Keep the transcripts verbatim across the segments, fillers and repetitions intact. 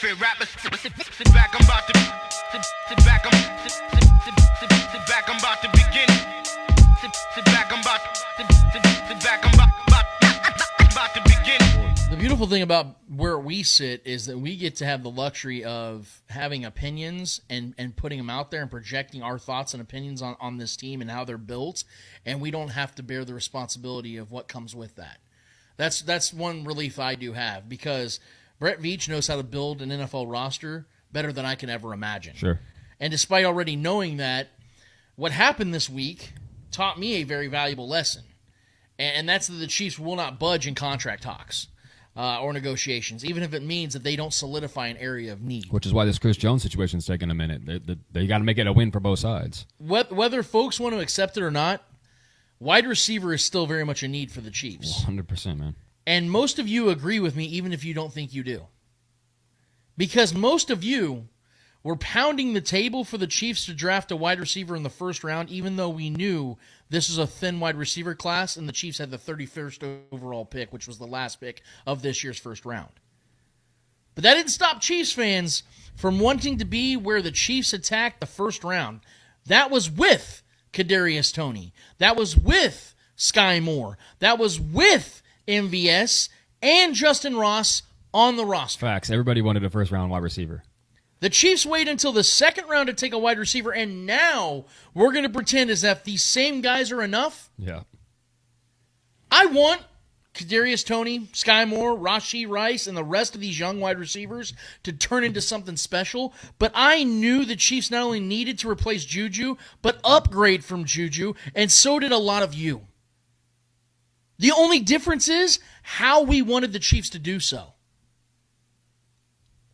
Fit rappers, sit back, I'm about to sit back, I'm sit back, I'm about to begin. Sit back, I'm about sit back, I'm about to begin. The beautiful thing about where we sit is that we get to have the luxury of having opinions and, and putting them out there and projecting our thoughts and opinions on, on this team and how they're built, and we don't have to bear the responsibility of what comes with that. That's that's one relief I do have, because Brett Veach knows how to build an N F L roster better than I can ever imagine. Sure. And despite already knowing that, what happened this week taught me a very valuable lesson, and that's that the Chiefs will not budge in contract talks uh, or negotiations, even if it means that they don't solidify an area of need. Which is why this Chris Jones situation is taking a minute. They, they, they got to make it a win for both sides. Whether folks want to accept it or not, wide receiver is still very much a need for the Chiefs. one hundred percent, man. And most of you agree with me, even if you don't think you do. Because most of you were pounding the table for the Chiefs to draft a wide receiver in the first round, even though we knew this is a thin wide receiver class, and the Chiefs had the thirty-first overall pick, which was the last pick of this year's first round. But that didn't stop Chiefs fans from wanting to be where the Chiefs attacked the first round. That was with Kadarius Toney. That was with Sky Moore. That was with M V S and Justin Ross on the roster. Facts. Everybody wanted a first-round wide receiver. The Chiefs wait until the second round to take a wide receiver, and now we're going to pretend as if these same guys are enough? Yeah. I want Kadarius Toney, Sky Moore, Rashee Rice, and the rest of these young wide receivers to turn into something special. But I knew the Chiefs not only needed to replace Juju, but upgrade from Juju, and so did a lot of you. The only difference is how we wanted the Chiefs to do so.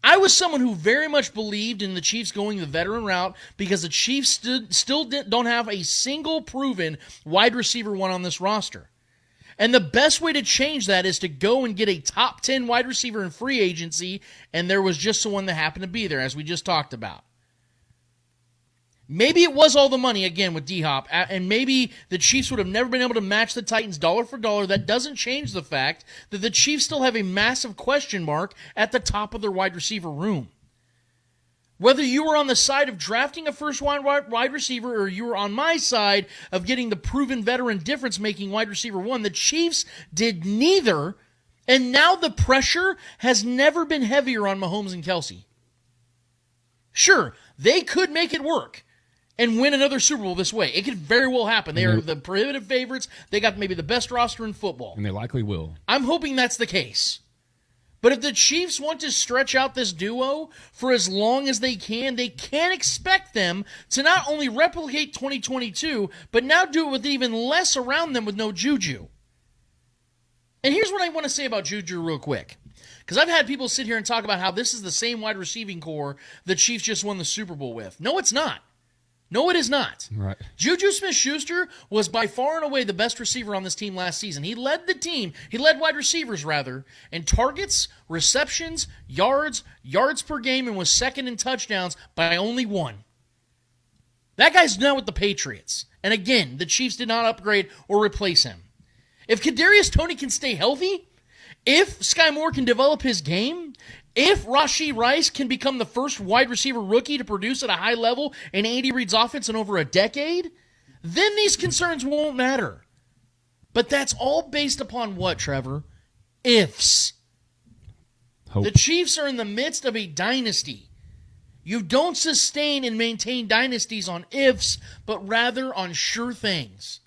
I was someone who very much believed in the Chiefs going the veteran route because the Chiefs st- still don't have a single proven wide receiver one on this roster. And the best way to change that is to go and get a top ten wide receiver in free agency, and there was just someone that happened to be there, as we just talked about. Maybe it was all the money, again, with D Hop, and maybe the Chiefs would have never been able to match the Titans dollar for dollar. That doesn't change the fact that the Chiefs still have a massive question mark at the top of their wide receiver room. Whether you were on the side of drafting a first-round wide receiver or you were on my side of getting the proven veteran difference-making wide receiver one, the Chiefs did neither, and now the pressure has never been heavier on Mahomes and Kelce. Sure, they could make it work and win another Super Bowl this way. It could very well happen. They are the prohibitive favorites. They got maybe the best roster in football. And they likely will. I'm hoping that's the case. But if the Chiefs want to stretch out this duo for as long as they can, they can't expect them to not only replicate twenty twenty-two, but now do it with even less around them with no Juju. And here's what I want to say about Juju real quick. Because I've had people sit here and talk about how this is the same wide receiving core the Chiefs just won the Super Bowl with. No, it's not. No, it is not. Right. Juju Smith-Schuster was by far and away the best receiver on this team last season. He led the team. He led wide receivers, rather, in targets, receptions, yards, yards per game, and was second in touchdowns by only one. That guy's now with the Patriots. And again, the Chiefs did not upgrade or replace him. If Kadarius Toney can stay healthy, if Sky Moore can develop his game, if Rashee Rice can become the first wide receiver rookie to produce at a high level in Andy Reid's offense in over a decade, then these concerns won't matter. But that's all based upon what, Trevor? Ifs. Hope. The Chiefs are in the midst of a dynasty. You don't sustain and maintain dynasties on ifs, but rather on sure things.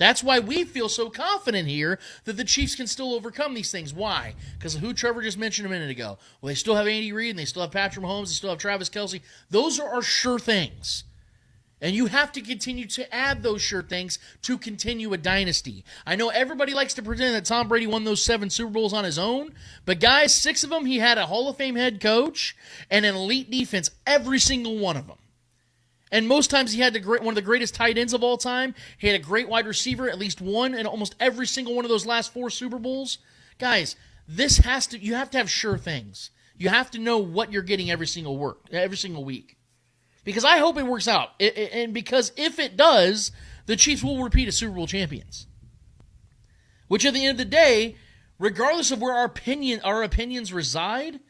That's why we feel so confident here that the Chiefs can still overcome these things. Why? Because of who Trevor just mentioned a minute ago. Well, they still have Andy Reid, and they still have Patrick Mahomes, they still have Travis Kelce. Those are our sure things. And you have to continue to add those sure things to continue a dynasty. I know everybody likes to pretend that Tom Brady won those seven Super Bowls on his own, but guys, six of them, he had a Hall of Fame head coach and an elite defense, every single one of them. And most times he had the great, one of the greatest tight ends of all time. He had a great wide receiver, at least one, in almost every single one of those last four Super Bowls. Guys, this has to you have to have sure things. You have to know what you're getting every single work, every single week. Because I hope it works out. It, it, and because if it does, the Chiefs will repeat as Super Bowl champions. Which at the end of the day, regardless of where our opinion our opinions reside,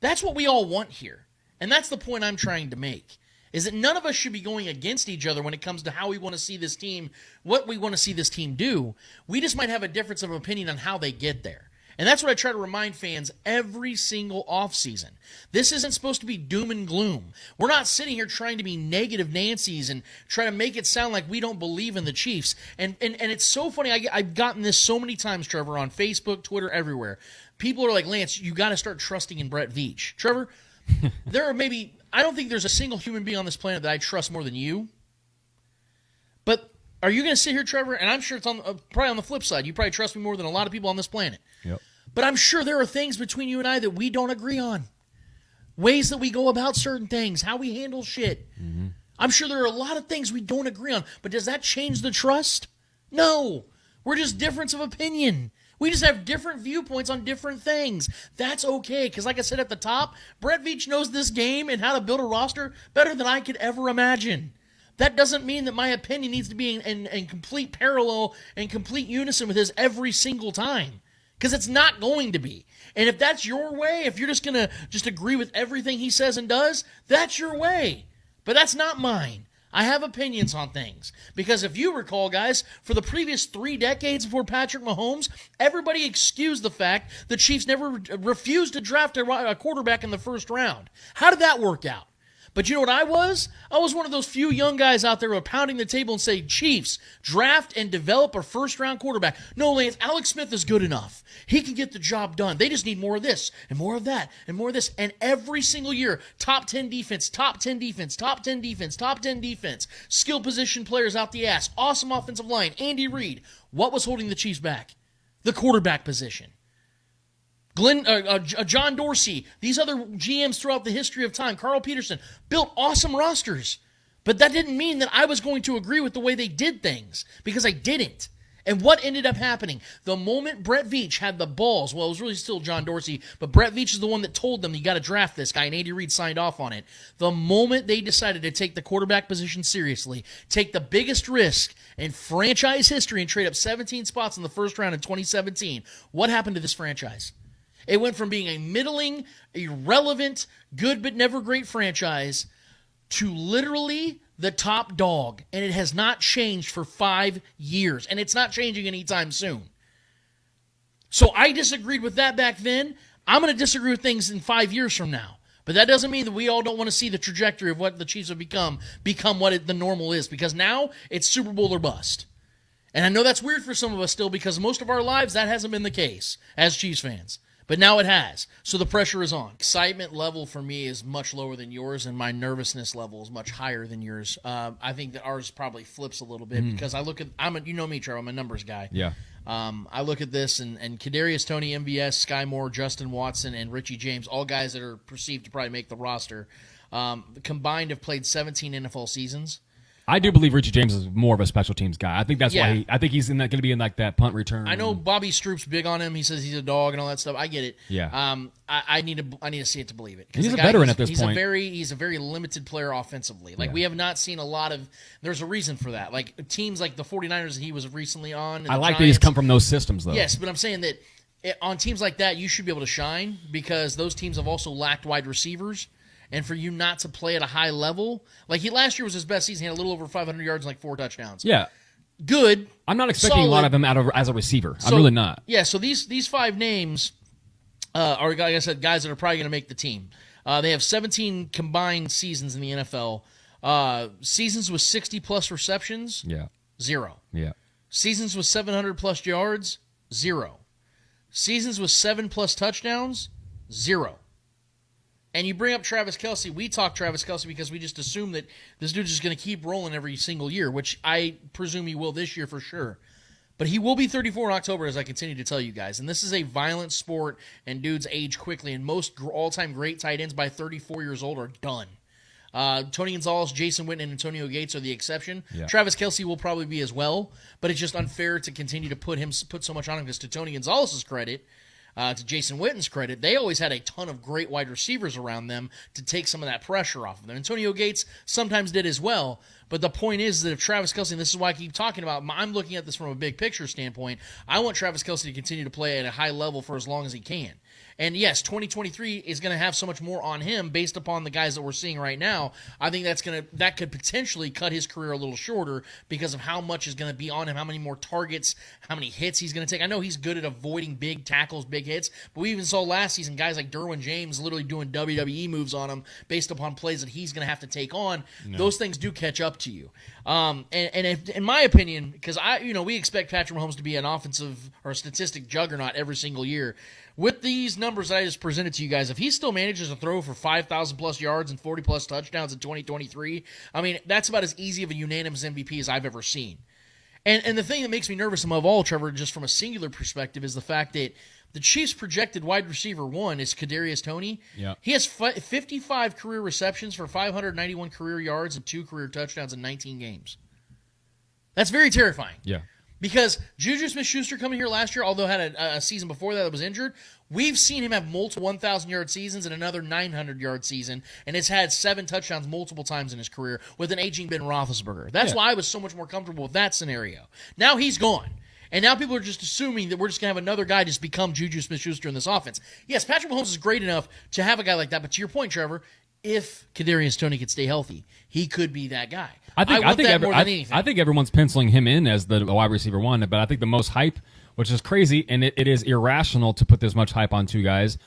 That's what we all want here. And that's the point I'm trying to make, is that none of us should be going against each other when it comes to how we want to see this team, what we want to see this team do. We just might have a difference of opinion on how they get there. And that's what I try to remind fans every single offseason. This isn't supposed to be doom and gloom. We're not sitting here trying to be negative Nancy's and try to make it sound like we don't believe in the Chiefs. And and, and it's so funny. I, I've gotten this so many times, Trevor, on Facebook, Twitter, everywhere. People are like, Lance, you got to start trusting in Brett Veach. Trevor, there are maybe, I don't think there's a single human being on this planet that I trust more than you. But are you going to sit here, Trevor, and I'm sure it's on uh, probably on the flip side. You probably trust me more than a lot of people on this planet. Yep. But I'm sure there are things between you and I that we don't agree on. Ways that we go about certain things, how we handle shit. Mm-hmm. I'm sure there are a lot of things we don't agree on. But does that change the trust? No. We're just difference of opinion. We just have different viewpoints on different things. That's okay, because like I said at the top, Brett Veach knows this game and how to build a roster better than I could ever imagine. That doesn't mean that my opinion needs to be in, in, in complete parallel and complete unison with his every single time, because it's not going to be. And if that's your way, if you're just going to just agree with everything he says and does, that's your way. But that's not mine. I have opinions on things. Because if you recall, guys, for the previous three decades before Patrick Mahomes, everybody excused the fact the Chiefs never re- refused to draft a, a quarterback in the first round. How did that work out? But you know what I was? I was one of those few young guys out there who were pounding the table and say, Chiefs, draft and develop a first-round quarterback. No, Lance, Alex Smith is good enough. He can get the job done. They just need more of this and more of that and more of this. And every single year, top ten defense, top ten defense, top ten defense, top ten defense, skill position players out the ass, awesome offensive line, Andy Reid. What was holding the Chiefs back? The quarterback position. Glenn, uh, uh, John Dorsey, these other G Ms throughout the history of time, Carl Peterson, built awesome rosters. But that didn't mean that I was going to agree with the way they did things, because I didn't. And what ended up happening? The moment Brett Veach had the balls, well, it was really still John Dorsey, but Brett Veach is the one that told them, you got to draft this guy, and Andy Reid signed off on it. The moment they decided to take the quarterback position seriously, take the biggest risk in franchise history and trade up seventeen spots in the first round in twenty seventeen, what happened to this franchise? It went from being a middling, irrelevant, good but never great franchise to literally the top dog. And it has not changed for five years. And it's not changing anytime soon. So I disagreed with that back then. I'm going to disagree with things in five years from now. But that doesn't mean that we all don't want to see the trajectory of what the Chiefs have become, become what it, the normal is. Because now it's Super Bowl or bust. And I know that's weird for some of us still, because most of our lives that hasn't been the case as Chiefs fans. But now it has, so the pressure is on. Excitement level for me is much lower than yours, and my nervousness level is much higher than yours. Um, I think that ours probably flips a little bit mm. because I look at I'm a, you know me, Trevor, I'm a numbers guy. Yeah. Um, I look at this, and, and Kadarius Toney, M V S, Sky Moore, Justin Watson, and Richie James, all guys that are perceived to probably make the roster, um, combined have played seventeen N F L seasons. I do believe Richie James is more of a special teams guy. I think that's yeah. why he, I think he's in that, going to be in like that punt return. I know Bobby Stroop's big on him. He says he's a dog and all that stuff. I get it. Yeah. Um. I, I need to. I need to see it to believe it. He's a guy, veteran he's, at this he's point. He's a very. He's a very limited player offensively. Like yeah. we have not seen a lot of. There's a reason for that. Like teams like the forty-niners that he was recently on. And I like Giants. That he's come from those systems though. Yes, but I'm saying that it, on teams like that you should be able to shine, because those teams have also lacked wide receivers. And for you not to play at a high level, like he last year was his best season. He had a little over five hundred yards and like four touchdowns. Yeah. Good. I'm not expecting solid. a lot of him out of, as a receiver. So, I'm really not. Yeah, so these these five names uh, are, like I said, guys that are probably going to make the team. Uh, they have seventeen combined seasons in the N F L. Uh, seasons with sixty-plus receptions, yeah, zero. Yeah. Seasons with seven hundred plus yards, zero. Seasons with seven plus touchdowns, zero. And you bring up Travis Kelce. We talk Travis Kelce because we just assume that this dude is going to keep rolling every single year, which I presume he will this year for sure. But he will be thirty-four in October, as I continue to tell you guys. And this is a violent sport, and dudes age quickly. And most all-time great tight ends by thirty-four years old are done. Uh, Tony Gonzalez, Jason Witten, and Antonio Gates are the exception. Yeah. Travis Kelce will probably be as well, but it's just unfair to continue to put him put so much on him, because to Tony Gonzalez's credit, Uh, to Jason Witten's credit, they always had a ton of great wide receivers around them to take some of that pressure off of them. Antonio Gates sometimes did as well, but the point is that if Travis Kelce, and this is why I keep talking about, I'm looking at this from a big picture standpoint, I want Travis Kelce to continue to play at a high level for as long as he can. And yes, twenty twenty-three is going to have so much more on him based upon the guys that we're seeing right now. I think that's going to that could potentially cut his career a little shorter because of how much is going to be on him, how many more targets, how many hits he's going to take. I know he's good at avoiding big tackles, big hits, but we even saw last season guys like Derwin James literally doing W W E moves on him based upon plays that he's going to have to take on. No. Those things do catch up to you. Um, and and if, in my opinion, because I, you know, we expect Patrick Mahomes to be an offensive or a statistic juggernaut every single year. With these numbers that I just presented to you guys, if he still manages to throw for five thousand plus yards and forty plus touchdowns in twenty twenty-three, I mean, that's about as easy of a unanimous M V P as I've ever seen. And and the thing that makes me nervous above all, Trevor, just from a singular perspective, is the fact that the Chiefs' projected wide receiver one is Kadarius Toney. Yeah. He has fifty-five career receptions for five hundred ninety-one career yards and two career touchdowns in nineteen games. That's very terrifying. Yeah. Because Juju Smith-Schuster coming here last year, although had a, a season before that that was injured, we've seen him have multiple one thousand yard seasons and another nine hundred yard season, and has had seven touchdowns multiple times in his career with an aging Ben Roethlisberger. That's yeah. why I was so much more comfortable with that scenario. Now he's gone. And now people are just assuming that we're just going to have another guy just become Juju Smith-Schuster in this offense. Yes, Patrick Mahomes is great enough to have a guy like that, but to your point, Trevor, if Kadarius Toney could stay healthy, he could be that guy. I think, I I think, every, I, I think everyone's penciling him in as the wide receiver one, but I think the most hype, which is crazy, and it, it is irrational to put this much hype on two guys,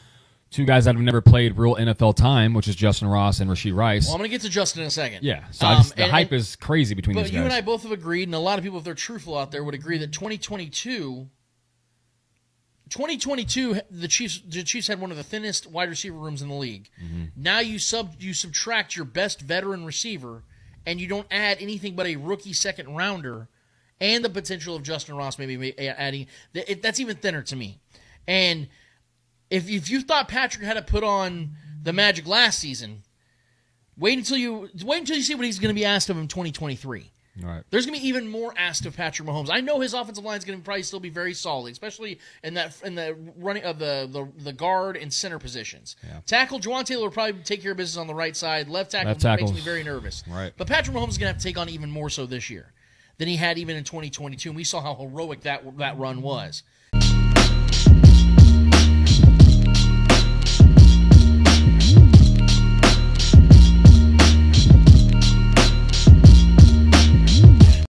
two guys that have never played real N F L time, which is Justin Ross and Rashee Rice. Well, I'm going to get to Justin in a second. Yeah, so um, just, the and, hype and, is crazy between these guys. But you and I both have agreed, and a lot of people, if they're truthful out there, would agree that twenty twenty-two... twenty twenty-two, the Chiefs the Chiefs had one of the thinnest wide receiver rooms in the league. Mm-hmm. Now you sub you subtract your best veteran receiver, and you don't add anything but a rookie second rounder, and the potential of Justin Ross maybe adding it, that's even thinner to me. And if if you thought Patrick had to put on the magic last season, wait until you wait until you see what he's going to be asked of him in twenty twenty-three. All right. There's going to be even more asked of Patrick Mahomes. I know his offensive line is going to probably still be very solid, especially in that in the running of the the, the guard and center positions. Yeah. Tackle, Juwan Taylor will probably take care of business on the right side. Left tackle Left makes me very nervous. Right. But Patrick Mahomes is going to have to take on even more so this year than he had even in twenty twenty-two, and we saw how heroic that that run was.